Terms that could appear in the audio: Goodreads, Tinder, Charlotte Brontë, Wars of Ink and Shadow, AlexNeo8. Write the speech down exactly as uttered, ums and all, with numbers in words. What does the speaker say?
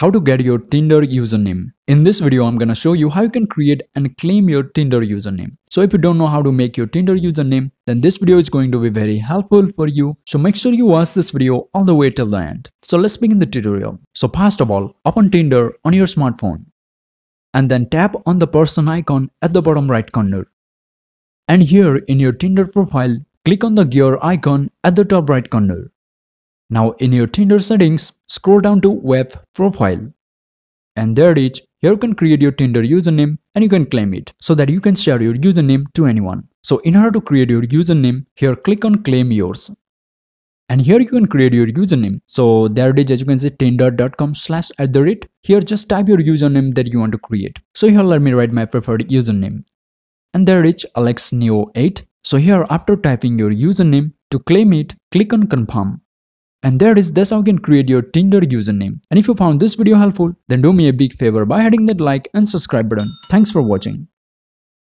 How to get your Tinder username. In this video, I'm gonna show you how you can create and claim your Tinder username. So if you don't know how to make your Tinder username, then this video is going to be very helpful for you. So make sure you watch this video all the way till the end. So let's begin the tutorial. So first of all, open Tinder on your smartphone and then tap on the person icon at the bottom right corner. And here in your Tinder profile, click on the gear icon at the top right corner. Now in your Tinder settings, scroll down to web profile. And there it is. Here you can create your Tinder username and you can claim it so that you can share your username to anyone. So in order to create your username, here click on claim yours. And here you can create your username. So there it is, as you can see, tinder.com slash at the rate. Here just type your username that you want to create. So here let me write my preferred username. And there it is, Alex Neo eight. So here after typing your username, to claim it, click on confirm. And there it is, that's how you can create your Tinder username. And if you found this video helpful, then do me a big favor by hitting that like and subscribe button. Thanks for watching.